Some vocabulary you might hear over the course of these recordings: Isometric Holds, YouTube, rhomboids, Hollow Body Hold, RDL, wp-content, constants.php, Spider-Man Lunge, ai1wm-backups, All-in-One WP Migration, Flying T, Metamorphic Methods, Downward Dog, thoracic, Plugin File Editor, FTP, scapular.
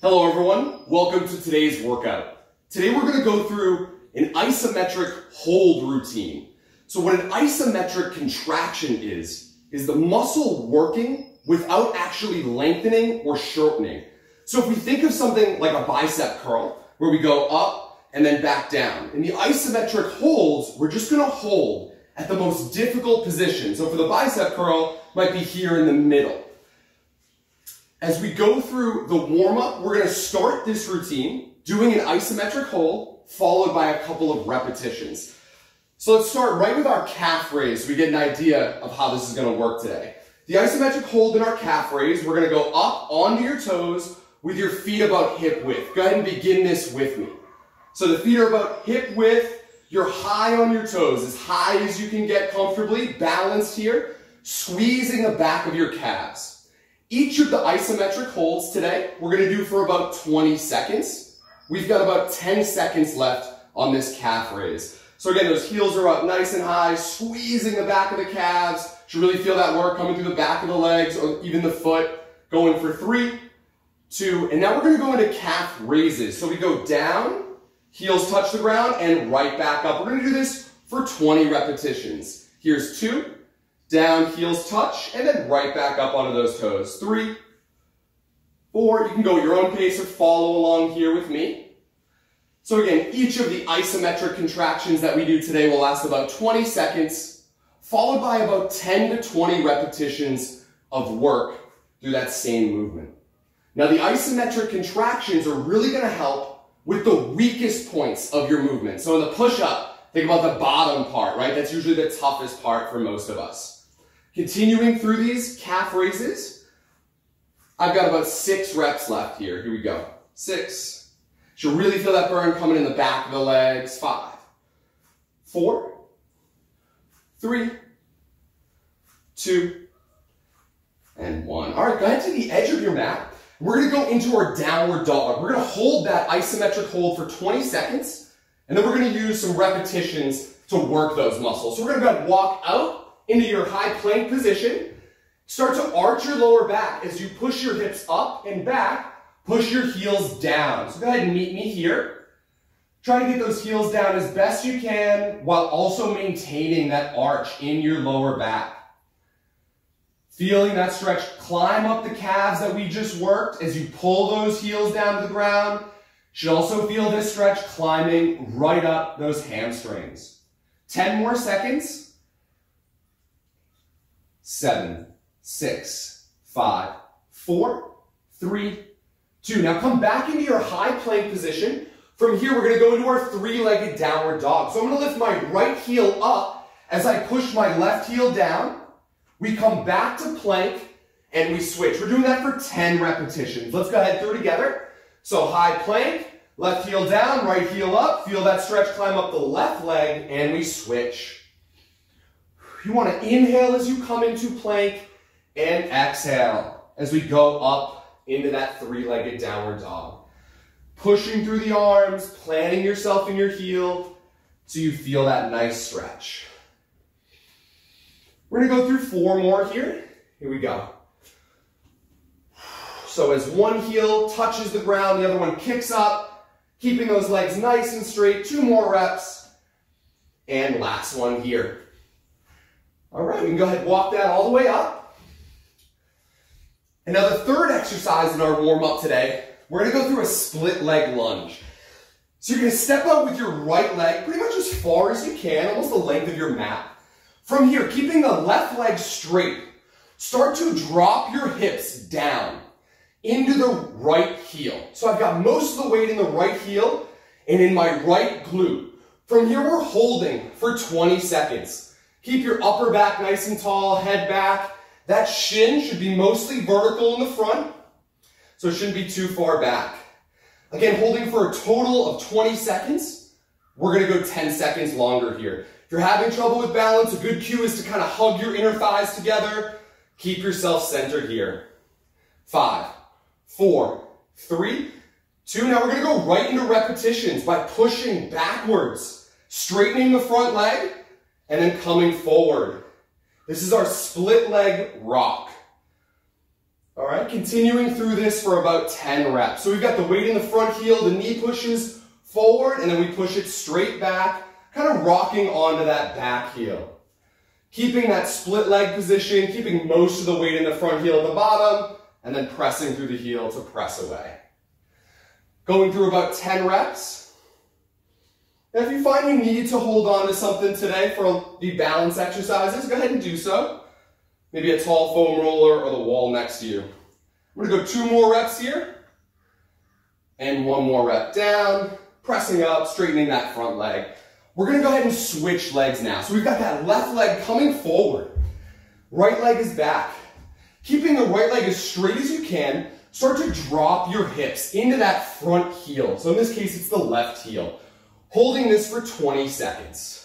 Hello everyone, welcome to today's workout. Today we're going to go through an isometric hold routine. So what an isometric contraction is the muscle working without actually lengthening or shortening. So if we think of something like a bicep curl, where we go up and then back down. In the isometric holds, we're just going to hold at the most difficult position. So for the bicep curl, it might be here in the middle. As we go through the warm-up, we're going to start this routine doing an isometric hold followed by a couple of repetitions. So let's start right with our calf raise so we get an idea of how this is going to work today. The isometric hold in our calf raise, we're going to go up onto your toes with your feet about hip width. Go ahead and begin this with me. So the feet are about hip width, you're high on your toes, as high as you can get comfortably, balanced here, squeezing the back of your calves. Each of the isometric holds today, we're going to do for about 20 seconds. We've got about 10 seconds left on this calf raise. So again, those heels are up nice and high, squeezing the back of the calves. Should really feel that work coming through the back of the legs or even the foot. Going for 3, 2, and now we're going to go into calf raises. So we go down, heels touch the ground, and right back up. We're going to do this for 20 repetitions. Here's 2. Down, heels touch, and then right back up onto those toes. 3, 4, you can go at your own pace or follow along here with me. So again, each of the isometric contractions that we do today will last about 20 seconds, followed by about 10 to 20 repetitions of work through that same movement. Now the isometric contractions are really going to help with the weakest points of your movement. So in the push-up, think about the bottom part, right? That's usually the toughest part for most of us. Continuing through these calf raises, I've got about 6 reps left here. Here we go. 6. Should really feel that burn coming in the back of the legs. 5, 4, 3, 2, and 1. All right, go ahead to the edge of your mat. We're going to go into our downward dog. We're going to hold that isometric hold for 20 seconds, and then we're going to use some repetitions to work those muscles. So we're going to go ahead and walk out into your high plank position. Start to arch your lower back as you push your hips up and back, push your heels down. So go ahead and meet me here. Try to get those heels down as best you can while also maintaining that arch in your lower back. Feeling that stretch, climb up the calves that we just worked as you pull those heels down to the ground. You should also feel this stretch climbing right up those hamstrings. 10 more seconds. 7, 6, 5, 4, 3, 2. Now come back into your high plank position. From here, we're going to go into our 3-legged downward dog. So I'm going to lift my right heel up as I push my left heel down. We come back to plank and we switch. We're doing that for 10 repetitions. Let's go ahead through together. So high plank, left heel down, right heel up. Feel that stretch climb up the left leg and we switch. You want to inhale as you come into plank and exhale as we go up into that 3-legged downward dog. Pushing through the arms, planting yourself in your heel so you feel that nice stretch. We're going to go through 4 more here. Here we go. So as one heel touches the ground, the other one kicks up, keeping those legs nice and straight. 2 more reps. And last one here. All right, we can go ahead and walk that all the way up. And now the third exercise in our warm-up today, we're going to go through a split leg lunge. So you're going to step out with your right leg pretty much as far as you can, almost the length of your mat. From here, keeping the left leg straight, start to drop your hips down into the right heel. So I've got most of the weight in the right heel and in my right glute. From here, we're holding for 20 seconds. Keep your upper back nice and tall, head back. That shin should be mostly vertical in the front, so it shouldn't be too far back. Again, holding for a total of 20 seconds. We're going to go 10 seconds longer here. If you're having trouble with balance, a good cue is to kind of hug your inner thighs together. Keep yourself centered here. 5, 4, 3, 2. Now we're going to go right into repetitions by pushing backwards, straightening the front leg, and then coming forward. This is our split leg rock. All right, continuing through this for about 10 reps. So we've got the weight in the front heel, the knee pushes forward, and then we push it straight back, kind of rocking onto that back heel. Keeping that split leg position, keeping most of the weight in the front heel at the bottom, and then pressing through the heel to press away. Going through about 10 reps. Now if you find you need to hold on to something today for the balance exercises, go ahead and do so. Maybe a tall foam roller or the wall next to you. I'm gonna go 2 more reps here, and 1 more rep down, pressing up, straightening that front leg. We're gonna go ahead and switch legs now. So we've got that left leg coming forward. Right leg is back. Keeping the right leg as straight as you can, start to drop your hips into that front heel. So in this case, it's the left heel. Holding this for 20 seconds.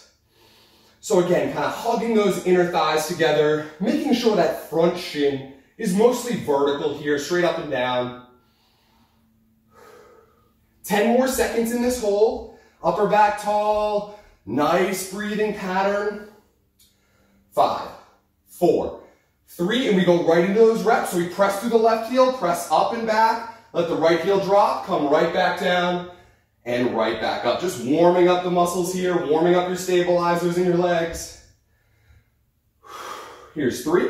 So again, kind of hugging those inner thighs together, making sure that front shin is mostly vertical here, straight up and down. 10 more seconds in this hold. Upper back tall, nice breathing pattern. 5, 4, 3, and we go right into those reps. So we press through the left heel, press up and back, let the right heel drop, come right back down, and right back up. Just warming up the muscles here, warming up your stabilizers in your legs. Here's 3,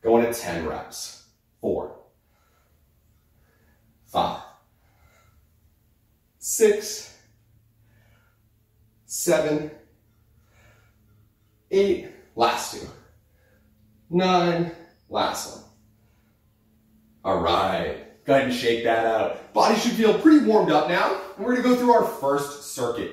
going to 10 reps. 4, 5, 6, 7, 8, last 2, 9, last 1. All right, go ahead and shake that out. Body should feel pretty warmed up now. And we're gonna go through our first circuit.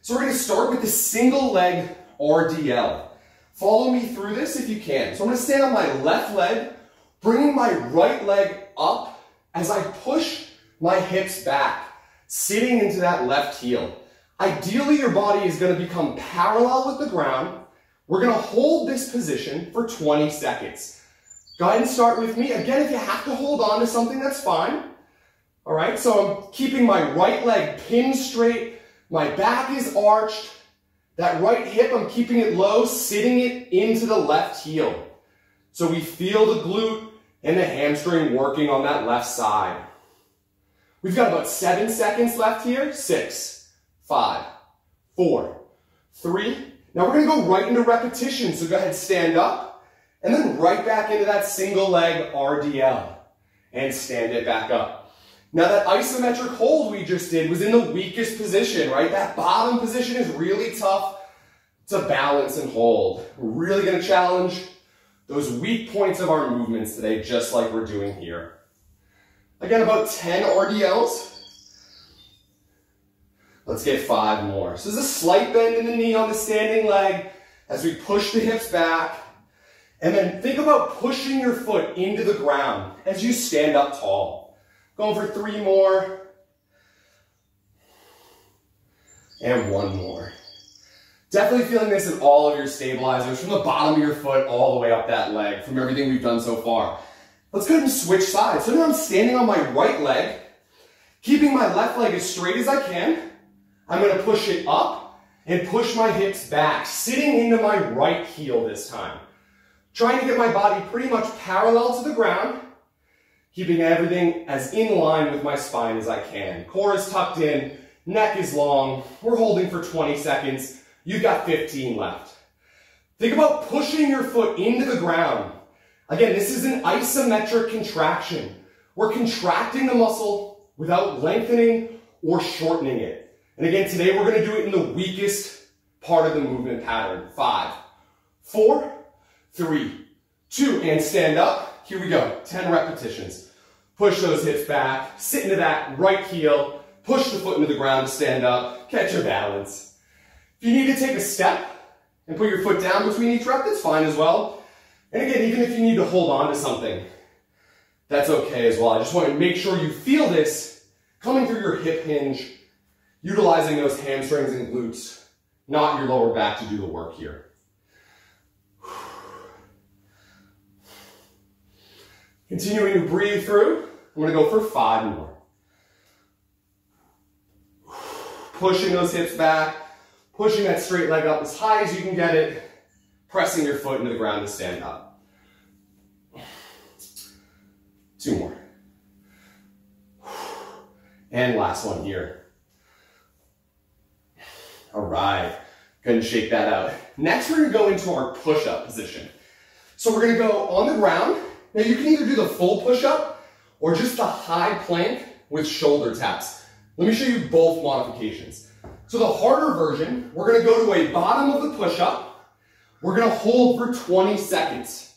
So we're gonna start with the single leg RDL. Follow me through this if you can. So I'm gonna stand on my left leg, bringing my right leg up as I push my hips back, sitting into that left heel. Ideally, your body is gonna become parallel with the ground. We're gonna hold this position for 20 seconds. Go ahead and start with me. Again, if you have to hold on to something, that's fine. All right, so I'm keeping my right leg pinned straight. My back is arched. That right hip, I'm keeping it low, sitting it into the left heel. So we feel the glute and the hamstring working on that left side. We've got about 7 seconds left here. 6, 5, 4, 3. Now we're gonna go right into repetition, so go ahead and stand up, and then right back into that single leg RDL, and stand it back up. Now that isometric hold we just did was in the weakest position, right? That bottom position is really tough to balance and hold. We're really gonna challenge those weak points of our movements today, just like we're doing here. Again, about 10 RDLs. Let's get 5 more. So there's a slight bend in the knee on the standing leg as we push the hips back. And then think about pushing your foot into the ground as you stand up tall. Going for 3 more. And 1 more. Definitely feeling this in all of your stabilizers, from the bottom of your foot all the way up that leg, from everything we've done so far. Let's go ahead and switch sides. So now I'm standing on my right leg, keeping my left leg as straight as I can. I'm gonna push it up and push my hips back, sitting into my right heel this time. Trying to get my body pretty much parallel to the ground, keeping everything as in line with my spine as I can. Core is tucked in, neck is long. We're holding for 20 seconds. You've got 15 left. Think about pushing your foot into the ground. Again, this is an isometric contraction. We're contracting the muscle without lengthening or shortening it. And again, today we're gonna do it in the weakest part of the movement pattern. 5, 4, 3, 2, and stand up. Here we go, 10 repetitions. Push those hips back, sit into that right heel, push the foot into the ground to stand up, catch your balance. If you need to take a step and put your foot down between each rep, that's fine as well. And again, even if you need to hold on to something, that's okay as well. I just want to make sure you feel this coming through your hip hinge, utilizing those hamstrings and glutes, not your lower back, to do the work here. Continuing to breathe through, I'm gonna go for 5 more. Pushing those hips back, pushing that straight leg up as high as you can get it, pressing your foot into the ground to stand up. Two more. And last one here. All right, go ahead and shake that out. Next, we're gonna go into our push-up position. So we're gonna go on the ground. Now you can either do the full push-up or just the high plank with shoulder taps. Let me show you both modifications. So the harder version, we're gonna go to a bottom of the push-up. We're gonna hold for 20 seconds.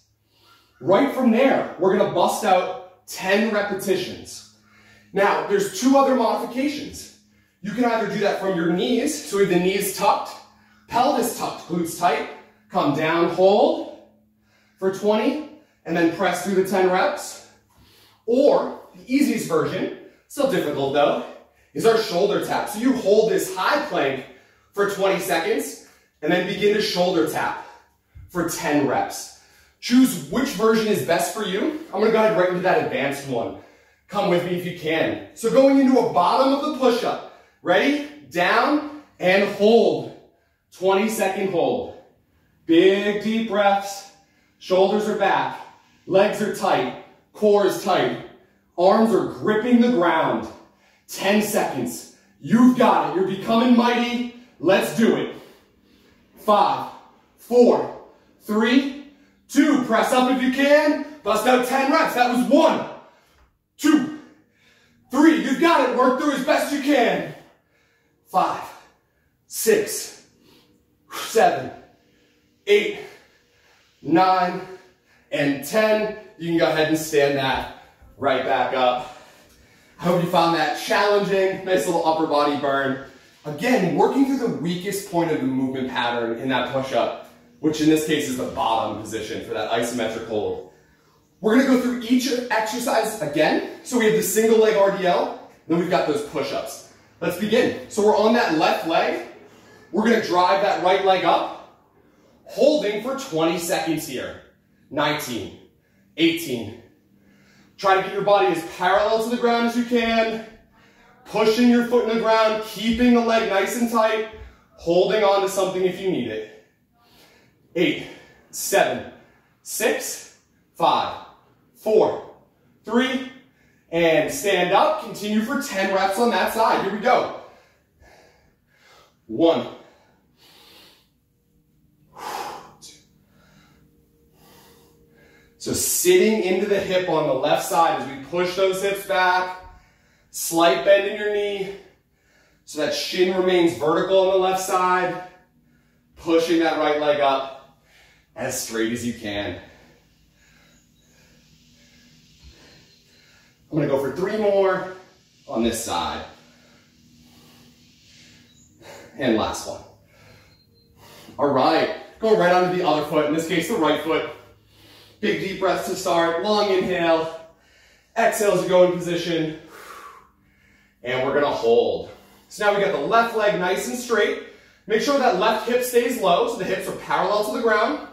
Right from there, we're gonna bust out 10 repetitions. Now, there's two other modifications. You can either do that from your knees, so we have the knees tucked, pelvis tucked, glutes tight, come down, hold for 20, and then press through the 10 reps. Or the easiest version, still difficult though, is our shoulder tap. So you hold this high plank for 20 seconds, and then begin to shoulder tap for 10 reps. Choose which version is best for you. I'm gonna go ahead right into that advanced one. Come with me if you can. So going into a bottom of the push-up. Ready? Down and hold. 20-second hold. Big, deep breaths. Shoulders are back. Legs are tight. Core is tight. Arms are gripping the ground. 10 seconds. You've got it. You're becoming mighty. Let's do it. 5, 4, 3, 2. Press up if you can. Bust out 10 reps. That was 1, 2, 3, you've got it. Work through as best you can. 5, 6, 7, 8, 9, and 10. You can go ahead and stand that right back up. I hope you found that challenging. Nice little upper body burn. Again, working through the weakest point of the movement pattern in that push-up, which in this case is the bottom position for that isometric hold. We're gonna go through each exercise again. So we have the single leg RDL, then we've got those push-ups. Let's begin. So we're on that left leg. We're gonna drive that right leg up, holding for 20 seconds here. 19, 18. Try to get your body as parallel to the ground as you can. Pushing your foot in the ground, keeping the leg nice and tight, holding on to something if you need it. 8, 7, 6, 5, 4, 3, and stand up. Continue for 10 reps on that side. Here we go. 1, 2. So sitting into the hip on the left side as we push those hips back. Slight bend in your knee so that shin remains vertical on the left side. Pushing that right leg up as straight as you can. I'm gonna go for 3 more on this side. And last one. All right, going right onto the other foot, in this case the right foot. Big deep breaths to start, long inhale. Exhale as you go in position. And we're gonna hold. So now we got the left leg nice and straight. Make sure that left hip stays low, so the hips are parallel to the ground.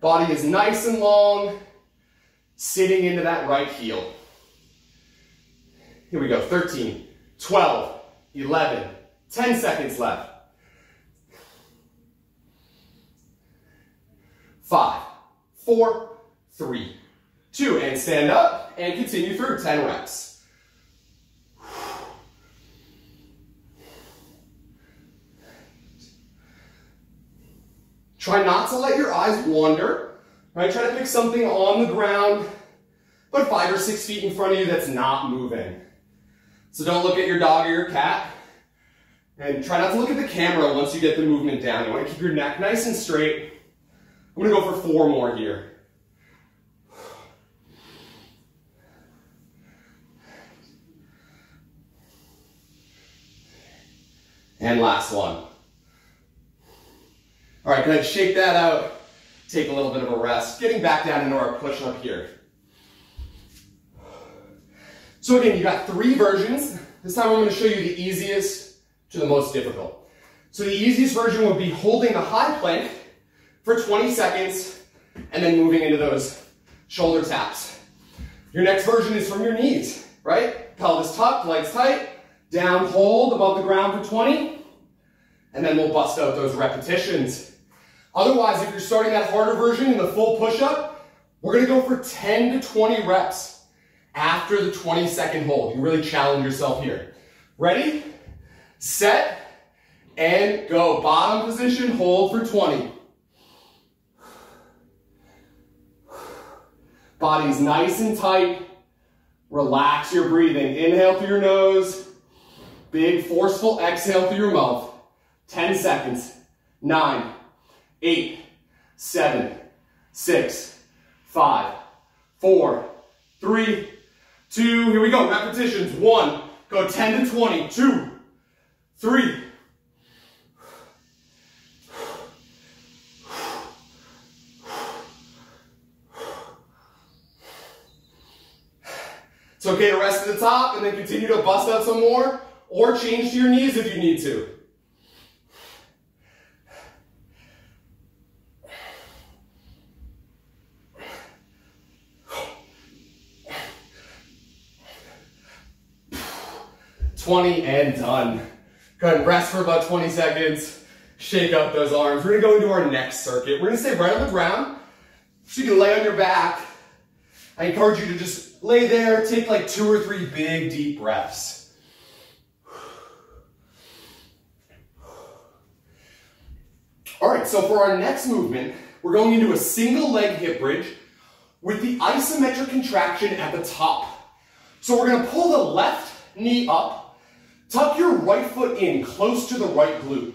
Body is nice and long, sitting into that right heel. Here we go, 13, 12, 11, 10 seconds left. 5, 4, 3, 2, and stand up and continue through 10 reps. Try not to let your eyes wander, right? Try to pick something on the ground, but 5 or 6 feet in front of you that's not moving. So don't look at your dog or your cat, and try not to look at the camera once you get the movement down. You want to keep your neck nice and straight. I'm going to go for 4 more here. And last one. All right, go ahead, shake that out. Take a little bit of a rest. Getting back down into our push-up here. So again, you got 3 versions. This time I'm going to show you the easiest to the most difficult. So the easiest version would be holding the high plank for 20 seconds and then moving into those shoulder taps. Your next version is from your knees, right? Pelvis tucked, legs tight, down, hold above the ground for 20, and then we'll bust out those repetitions. Otherwise, if you're starting that harder version in the full push-up, we're going to go for 10 to 20 reps. after the 20-second hold. You really challenge yourself here. Ready, set, and go. Bottom position, hold for 20. Body's nice and tight. Relax your breathing. Inhale through your nose. Big forceful exhale through your mouth. 10 seconds. 9, 8, 7, 6, 5, 4, 3, 2. Here we go. Repetitions. 1. Go 10 to 20. 2, 3. Okay, to rest at the top and then continue to bust out some more, or change to your knees if you need to. 20 and done. Go ahead and rest for about 20 seconds. Shake up those arms. We're gonna go into our next circuit. We're gonna stay right on the ground so you can lay on your back. I encourage you to just lay there, take like 2 or 3 big, deep breaths. All right, so for our next movement, we're going into a single leg hip bridge with the isometric contraction at the top. So we're gonna pull the left knee up, tuck your right foot in close to the right glute.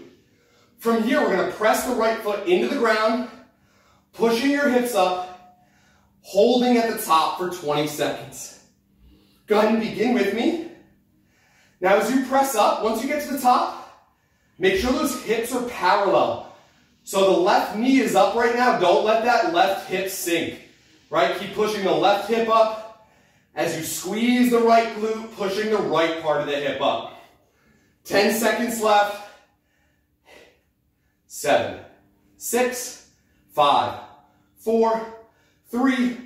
From here, we're gonna press the right foot into the ground, pushing your hips up, holding at the top for 20 seconds. Go ahead and begin with me. Now as you press up, once you get to the top, make sure those hips are parallel. So the left knee is up right now. Don't let that left hip sink, right? Keep pushing the left hip up as you squeeze the right glute, pushing the right part of the hip up. 10 seconds left. 7, 6, 5, 4, 3,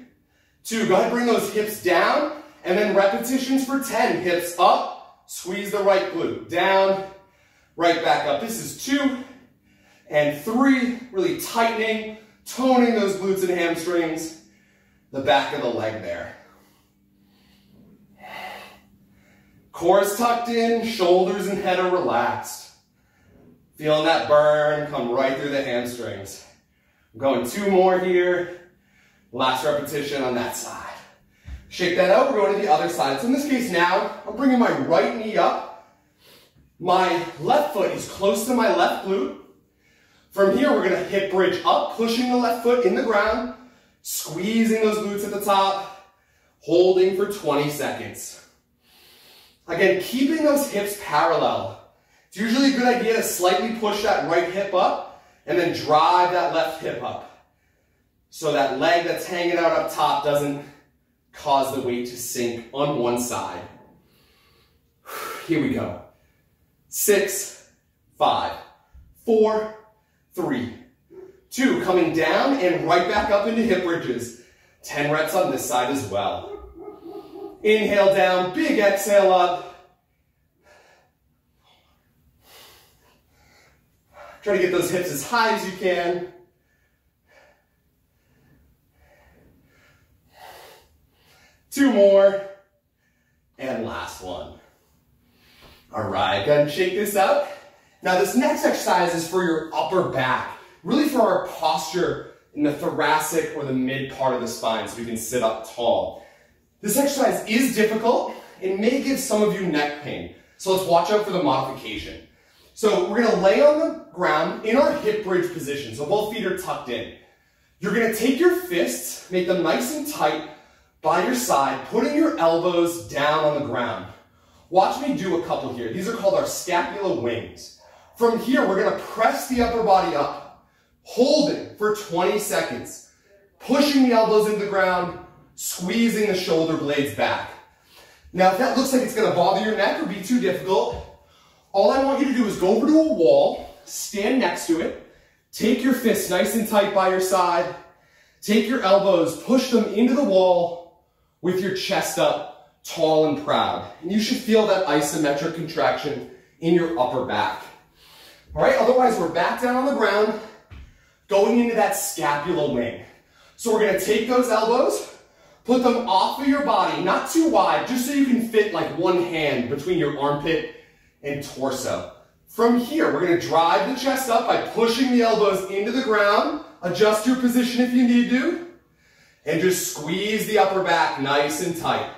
2, go ahead and bring those hips down, and then repetitions for 10. Hips up, squeeze the right glute, down, right back up. This is 2 and 3, really tightening, toning those glutes and hamstrings, the back of the leg there. Core is tucked in, shoulders and head are relaxed. Feeling that burn come right through the hamstrings. I'm going 2 more here. Last repetition on that side. Shake that out, we're going to the other side. So in this case now, I'm bringing my right knee up. My left foot is close to my left glute. From here, we're gonna hip bridge up, pushing the left foot in the ground, squeezing those glutes at the top, holding for 20 seconds. Again, keeping those hips parallel. It's usually a good idea to slightly push that right hip up and then drive that left hip up, so that leg that's hanging out up top doesn't cause the weight to sink on one side. Here we go. 6, 5, 4, 3, 2. Coming down and right back up into hip bridges. 10 reps on this side as well. Inhale down, big exhale up. Try to get those hips as high as you can. Two more, and last one. All right, go ahead and shake this out. Now this next exercise is for your upper back, really for our posture in the thoracic or the mid part of the spine so we can sit up tall. This exercise is difficult. It may give some of you neck pain, so let's watch out for the modification. So we're gonna lay on the ground in our hip bridge position, so both feet are tucked in. You're gonna take your fists, make them nice and tight, by your side, putting your elbows down on the ground. Watch me do a couple here. These are called our scapular wings. From here, we're gonna press the upper body up, holding for 20 seconds, pushing the elbows into the ground, squeezing the shoulder blades back. Now, if that looks like it's gonna bother your neck or be too difficult, all I want you to do is go over to a wall, stand next to it, take your fists nice and tight by your side, take your elbows, push them into the wall, with your chest up, tall and proud. And you should feel that isometric contraction in your upper back. All right, otherwise we're back down on the ground, going into that scapular wing. So we're gonna take those elbows, Put them off of your body, not too wide, just so you can fit like one hand between your armpit and torso. From here, we're going to drive the chest up by pushing the elbows into the ground. Adjust your position if you need to. And just squeeze the upper back nice and tight.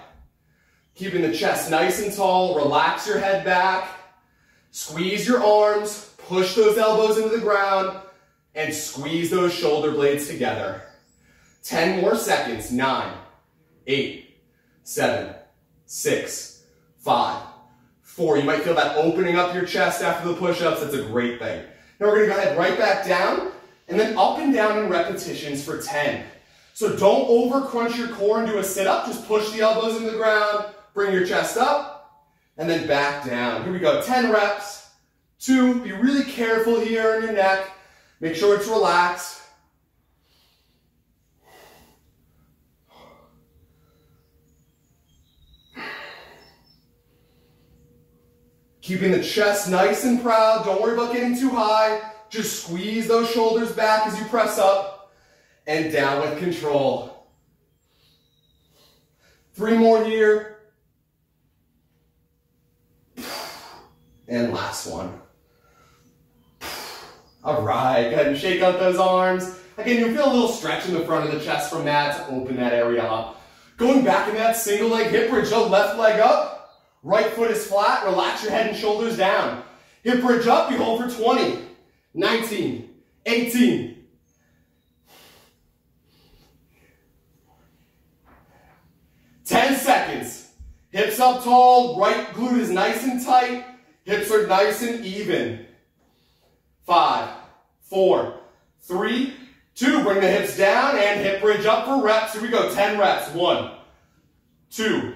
Keeping the chest nice and tall, relax your head back. Squeeze your arms, push those elbows into the ground, and squeeze those shoulder blades together. 10 more seconds. 9, 8, 7, 6, 5, 4. You might feel that opening up your chest after the push-ups. That's a great thing. Now we're going to go ahead right back down, and then up and down in repetitions for 10. So don't over crunch your core and do a sit-up. Just push the elbows into the ground, bring your chest up, and then back down. Here we go, 10 reps. 2, be really careful here in your neck. Make sure it's relaxed. Keeping the chest nice and proud. Don't worry about getting too high. Just squeeze those shoulders back as you press up and down with control. 3 more here. And last one. All right, go ahead and shake out those arms. Again, you'll feel a little stretch in the front of the chest from that to open that area up. Going back in that single leg hip bridge, so left leg up. Right foot is flat, relax your head and shoulders down. Hip bridge up, you hold for 20, 19, 18. Ten seconds. Hips up tall, right glute is nice and tight, hips are nice and even. 5, 4, 3, 2, bring the hips down and hip bridge up for reps. Here we go, 10 reps, 1, 2,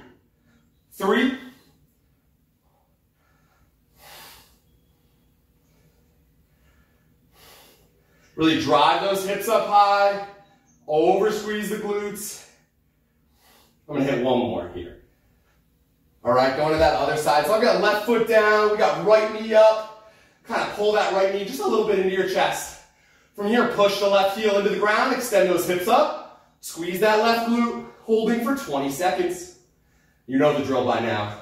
3, really drive those hips up high, over squeeze the glutes. I'm gonna hit one more here. All right, going to that other side. So I've got left foot down, we got right knee up. Kind of pull that right knee just a little bit into your chest. From here, push the left heel into the ground, extend those hips up, squeeze that left glute, holding for 20 seconds. You know the drill by now.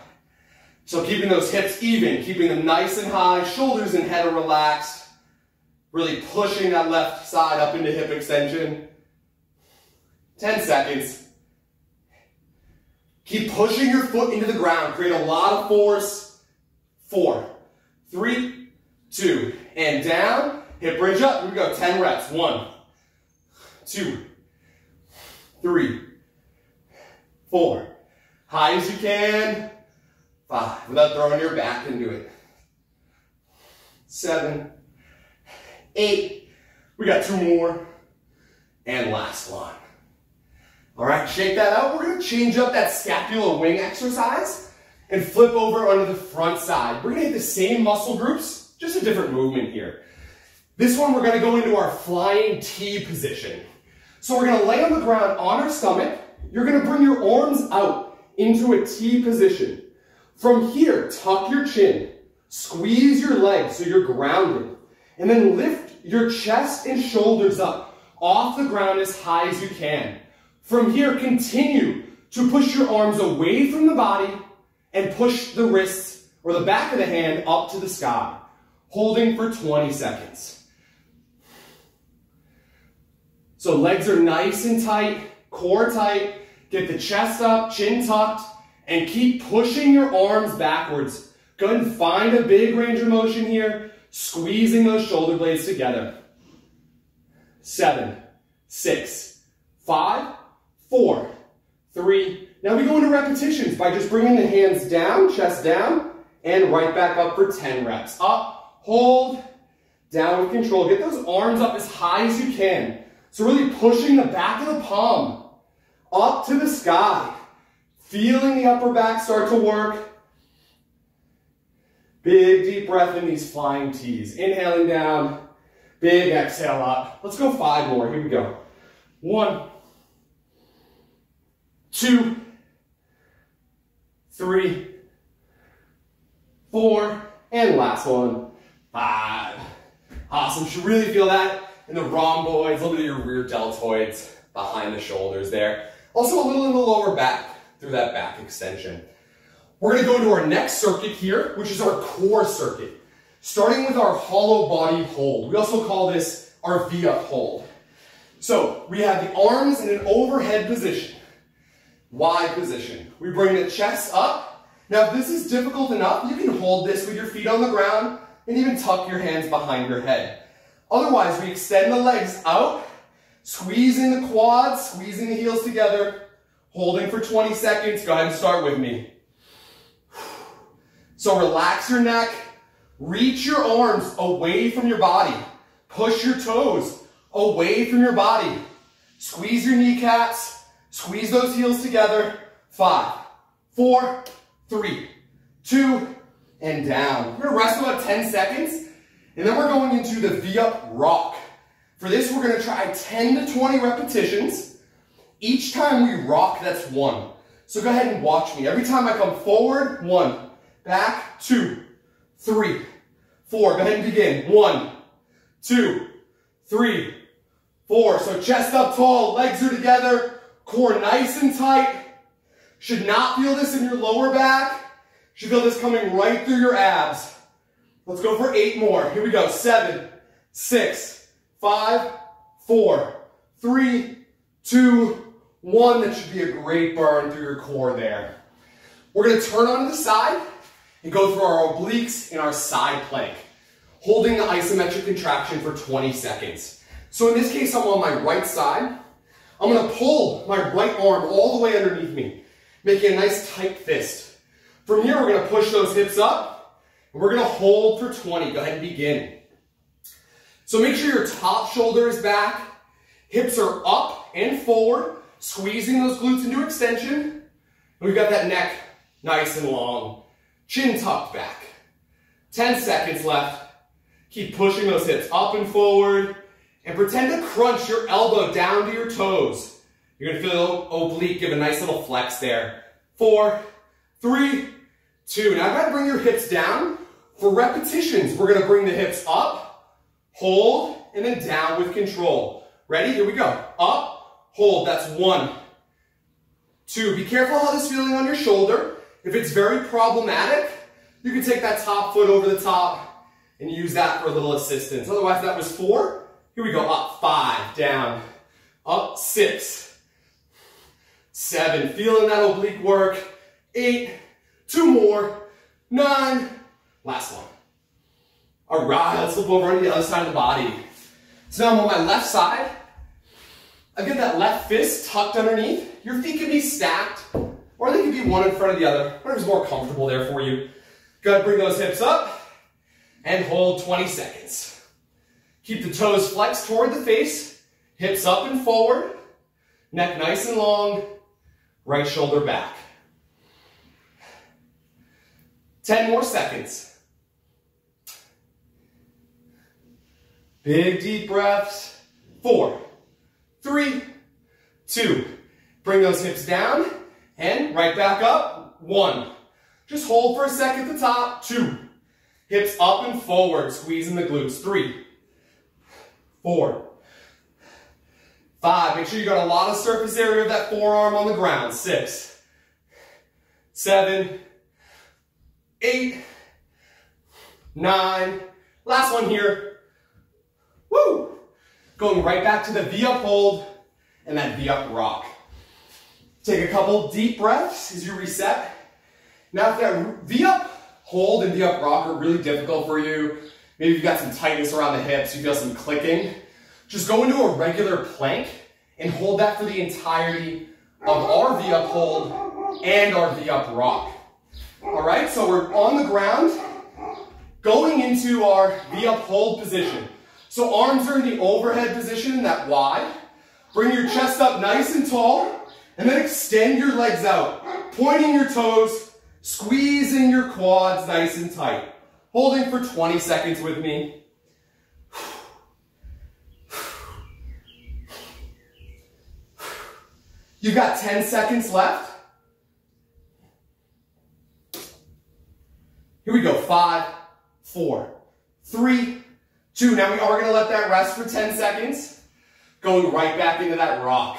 So keeping those hips even, keeping them nice and high, shoulders and head are relaxed. Really pushing that left side up into hip extension. 10 seconds. Keep pushing your foot into the ground. Create a lot of force. 4, 3, 2, and down. Hip bridge up. Here we go. 10 reps. 1, 2, 3, 4. High as you can. 5, without throwing your back into it. 7, 8, we got 2 more, and last one. All right, shake that out. We're gonna change up that scapular wing exercise and flip over onto the front side. We're gonna hit the same muscle groups, just a different movement here. This one, we're gonna go into our flying T position. So we're gonna lay on the ground on our stomach. You're gonna bring your arms out into a T position. From here, tuck your chin, squeeze your legs so you're grounded. And then lift your chest and shoulders up off the ground as high as you can. From here, continue to push your arms away from the body and push the wrists or the back of the hand up to the sky, holding for 20 seconds. So legs are nice and tight, core tight, get the chest up, chin tucked, and keep pushing your arms backwards. Go ahead and find a big range of motion here. Squeezing those shoulder blades together. 7, 6, 5, 4, 3. Now we go into repetitions by just bringing the hands down, chest down, and right back up for 10 reps. Up, hold, down with control. Get those arms up as high as you can. So really pushing the back of the palm up to the sky. Feeling the upper back start to work. Big deep breath in these flying T's. Inhaling down, big exhale up. Let's go 5 more, here we go. 1, 2, 3, 4, and last one, 5. Awesome, you should really feel that in the rhomboids, a little bit of your rear deltoids behind the shoulders there. Also a little in the lower back through that back extension. We're going to go into our next circuit here, which is our core circuit, starting with our hollow body hold. We also call this our V-up hold. So we have the arms in an overhead position, Y position. We bring the chest up. Now, if this is difficult enough, you can hold this with your feet on the ground and even tuck your hands behind your head. Otherwise, we extend the legs out, squeezing the quads, squeezing the heels together, holding for 20 seconds. Go ahead and start with me. So relax your neck, reach your arms away from your body, push your toes away from your body, squeeze your kneecaps, squeeze those heels together. 5, 4, 3, 2, and down. We're gonna rest about 10 seconds, and then we're going into the V-up rock. For this, we're gonna try 10 to 20 repetitions. Each time we rock, that's 1. So go ahead and watch me. Every time I come forward, 1, back, 2, 3, 4. Go ahead and begin. 1, 2, 3, 4. So chest up tall, legs are together, core nice and tight. Should not feel this in your lower back. Should feel this coming right through your abs. Let's go for 8 more. Here we go. 7, 6, 5, 4, 3, 2, 1. That should be a great burn through your core there. We're going to turn onto the side and go through our obliques in our side plank, holding the isometric contraction for 20 seconds. So in this case, I'm on my right side. I'm going to pull my right arm all the way underneath me, making a nice tight fist. From here, we're going to push those hips up, and we're going to hold for 20. Go ahead and begin. So make sure your top shoulder is back, hips are up and forward, squeezing those glutes into extension, and we've got that neck nice and long. Chin tucked back. 10 seconds left. Keep pushing those hips up and forward. And pretend to crunch your elbow down to your toes. You're going to feel the oblique give a nice little flex there. 4, 3, 2. Now I've got to bring your hips down. For repetitions, we're going to bring the hips up, hold, and then down with control. Ready? Here we go. Up, hold. That's 1, 2. Be careful how this is feeling on your shoulder. If it's very problematic, you can take that top foot over the top and use that for a little assistance. Otherwise, that was 4. Here we go, up 5, down, up 6, 7, feeling that oblique work, 8, 2 more, 9, last one. All right, let's flip over onto the other side of the body. So now I'm on my left side. I've got that left fist tucked underneath. Your feet can be stacked, or they could be one in front of the other, whatever's more comfortable there for you. Go ahead and bring those hips up and hold 20 seconds. Keep the toes flexed toward the face, hips up and forward, neck nice and long, right shoulder back. 10 more seconds. Big deep breaths. 4, 3, 2. Bring those hips down. And right back up, 1. Just hold for a second at the top, 2. Hips up and forward, squeezing the glutes, 3, 4, 5. Make sure you got a lot of surface area of that forearm on the ground, 6, 7, 8, 9. Last one here. Woo! Going right back to the V-up hold and that V-up rock. Take a couple deep breaths as you reset. Now if that V-up hold and V-up rock are really difficult for you, maybe you've got some tightness around the hips, you feel some clicking, just go into a regular plank and hold that for the entirety of our V-up hold and our V-up rock. All right, so we're on the ground, going into our V-up hold position. So arms are in the overhead position, that Y. Bring your chest up nice and tall, and then extend your legs out, pointing your toes, squeezing your quads nice and tight. Holding for 20 seconds with me. You've got 10 seconds left. Here we go, 5, 4, 3, 2. Now we are gonna let that rest for 10 seconds. Going right back into that rock.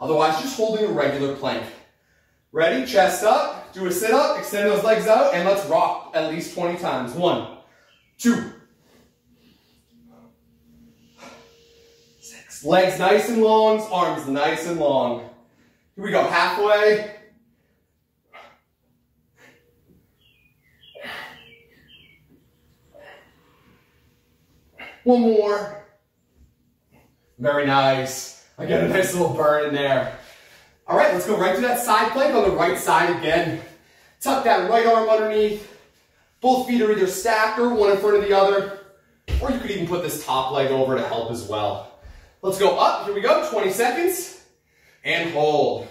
Otherwise, just holding a regular plank. Ready? Chest up. Do a sit-up. Extend those legs out. And let's rock at least 20 times. 1, 2, 6. Legs nice and long. Arms nice and long. Here we go. Halfway. One more. Very nice. I got a nice little burn in there. All right, let's go right to that side plank on the right side again. Tuck that right arm underneath. Both feet are either stacked or one in front of the other. Or you could even put this top leg over to help as well. Let's go up. Here we go. 20 seconds. And hold.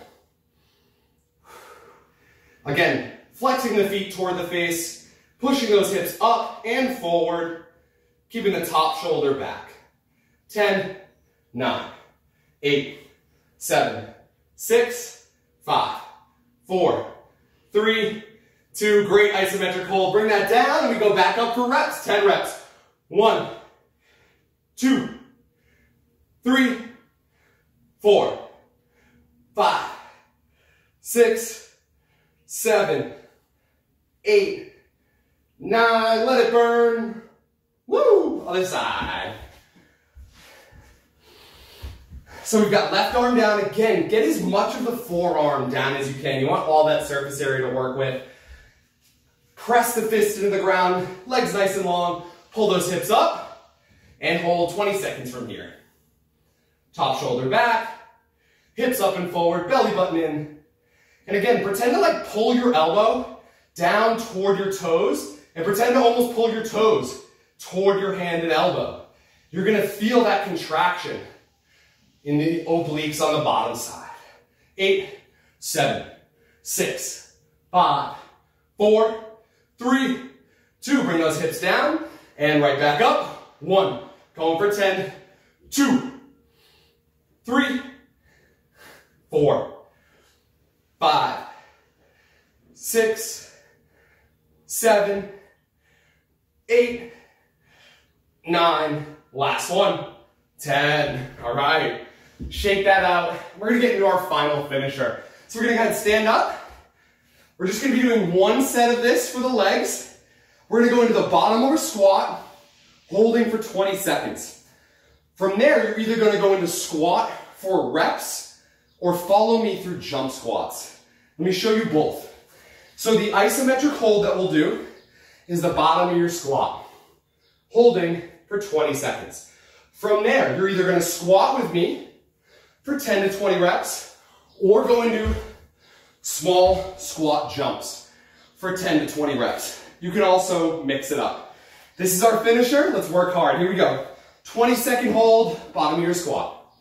Again, flexing the feet toward the face. Pushing those hips up and forward. Keeping the top shoulder back. 10, 9, 8, 7, 6, 5, 4, 3, 2. Great isometric hold. Bring that down and we go back up for reps. 10 reps. 1, 2, 3, 4, 5, 6, 7, 8, 9. Let it burn. Woo! Other side. So we've got left arm down again. Get as much of the forearm down as you can. You want all that surface area to work with. Press the fist into the ground. Legs nice and long. Pull those hips up. And hold 20 seconds from here. Top shoulder back. Hips up and forward. Belly button in. And again, pretend to like pull your elbow down toward your toes. And pretend to almost pull your toes toward your hand and elbow. You're gonna feel that contraction in the obliques on the bottom side. 8, 7, 6, 5, 4, 3, 2. Bring those hips down and right back up. 1, going for 10, 2, 3, 4, 5, 6, 7, 8, 9, last one, 10. All right, shake that out. We're gonna get into our final finisher. So we're gonna go ahead and stand up. We're just gonna be doing one set of this for the legs. We're gonna go into the bottom of a squat, holding for 20 seconds. From there, you're either gonna go into squat for reps or follow me through jump squats. Let me show you both. So the isometric hold that we'll do is the bottom of your squat, holding for 20 seconds. From there, you're either gonna squat with me for 10 to 20 reps, or go into small squat jumps for 10 to 20 reps. You can also mix it up. This is our finisher, let's work hard. Here we go. 20-second hold, bottom of your squat.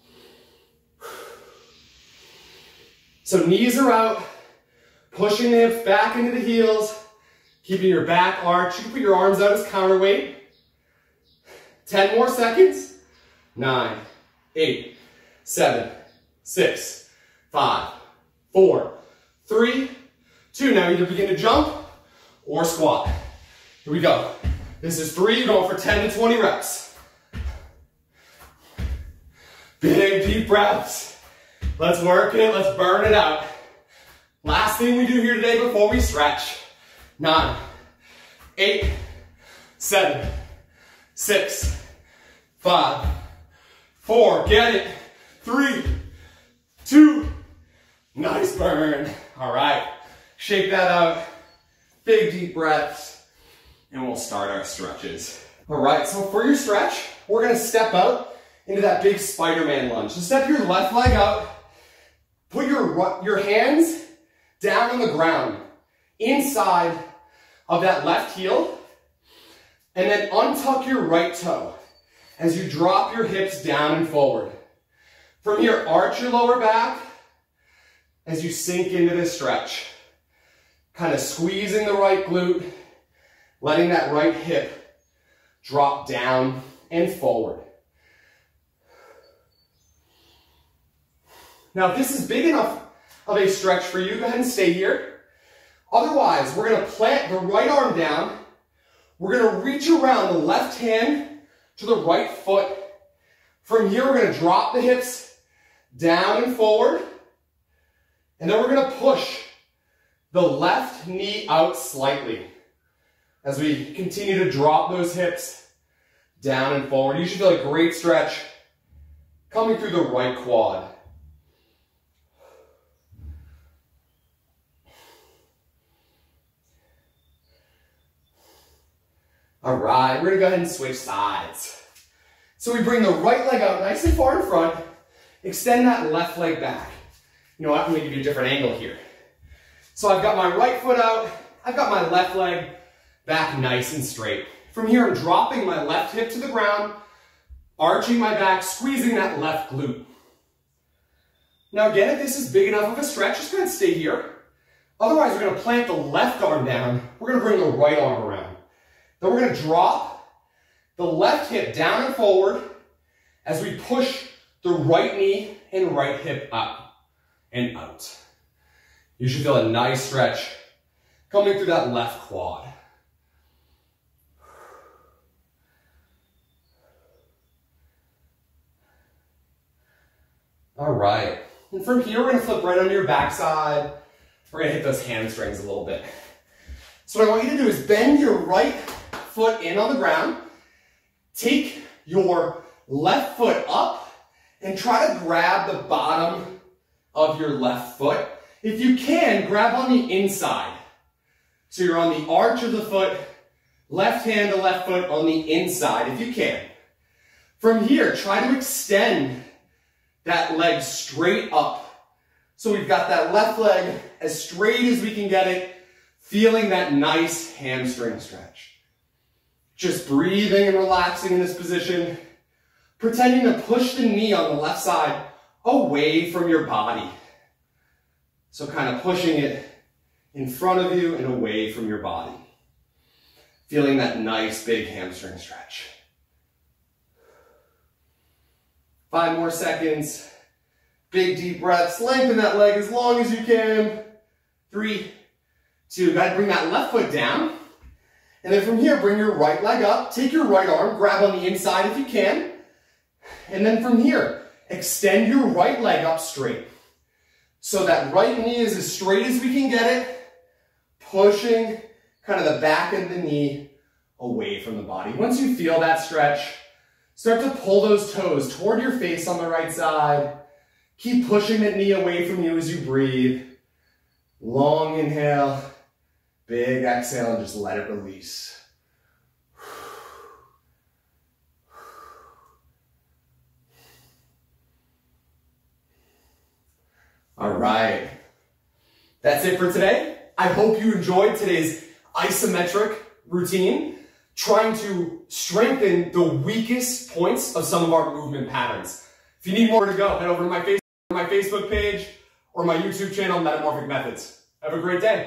So knees are out, pushing the hips back into the heels, keeping your back arched. You can put your arms out as counterweight. 10 more seconds. 9, 8, 7, 6, 5, 4, 3, 2. Now either begin to jump or squat. Here we go. This is 3, you're going for 10 to 20 reps. Big, deep breaths. Let's work it, let's burn it out. Last thing we do here today before we stretch. 9, 8, 7, 6, 5, 4, get it, 3, 2, nice burn. All right, shake that out, big deep breaths, and we'll start our stretches. All right, so for your stretch, we're gonna step out into that big Spider-Man lunge. So step your left leg out, put your hands down on the ground, inside of that left heel, and then untuck your right toe as you drop your hips down and forward. From here, arch your lower back as you sink into this stretch. Kind of squeezing the right glute, letting that right hip drop down and forward. Now, if this is big enough of a stretch for you, go ahead and stay here. Otherwise, we're gonna plant the right arm down. We're gonna reach around the left hand to the right foot. From here, we're gonna drop the hips down and forward, And then we're going to push the left knee out slightly as we continue to drop those hips down and forward. You should feel a great stretch coming through the right quad. All right, we're gonna go ahead and switch sides. So we bring the right leg out nice and far in front, extend that left leg back. You know what, I'm gonna give you a different angle here. So I've got my right foot out, I've got my left leg back nice and straight. From here, I'm dropping my left hip to the ground, arching my back, squeezing that left glute. Now again, if this is big enough of a stretch, just go ahead and stay here. Otherwise, we're gonna plant the left arm down, we're gonna bring the right arm around. Then we're going to drop the left hip down and forward as we push the right knee and right hip up and out. You should feel a nice stretch coming through that left quad. All right. And from here, we're going to flip right onto your backside. We're going to hit those hamstrings a little bit. So what I want you to do is bend your right foot in on the ground, take your left foot up, and try to grab the bottom of your left foot. If you can, grab on the inside. So you're on the arch of the foot, left hand to left foot on the inside, if you can. From here, try to extend that leg straight up. So we've got that left leg as straight as we can get it, feeling that nice hamstring stretch. Just breathing and relaxing in this position, pretending to push the knee on the left side away from your body. So kind of pushing it in front of you and away from your body. Feeling that nice big hamstring stretch. 5 more seconds. Big deep breaths. Lengthen that leg as long as you can. 3, 2, go ahead and bring that left foot down. And then from here, bring your right leg up, take your right arm, grab on the inside if you can. And then from here, extend your right leg up straight. So that right knee is as straight as we can get it, pushing kind of the back of the knee away from the body. Once you feel that stretch, start to pull those toes toward your face on the right side. Keep pushing that knee away from you as you breathe. Long inhale. Big exhale and just let it release. All right. That's it for today. I hope you enjoyed today's isometric routine, trying to strengthen the weakest points of some of our movement patterns. If you need more to go, head over to my Facebook page or my YouTube channel, Metamorphic Methods. Have a great day.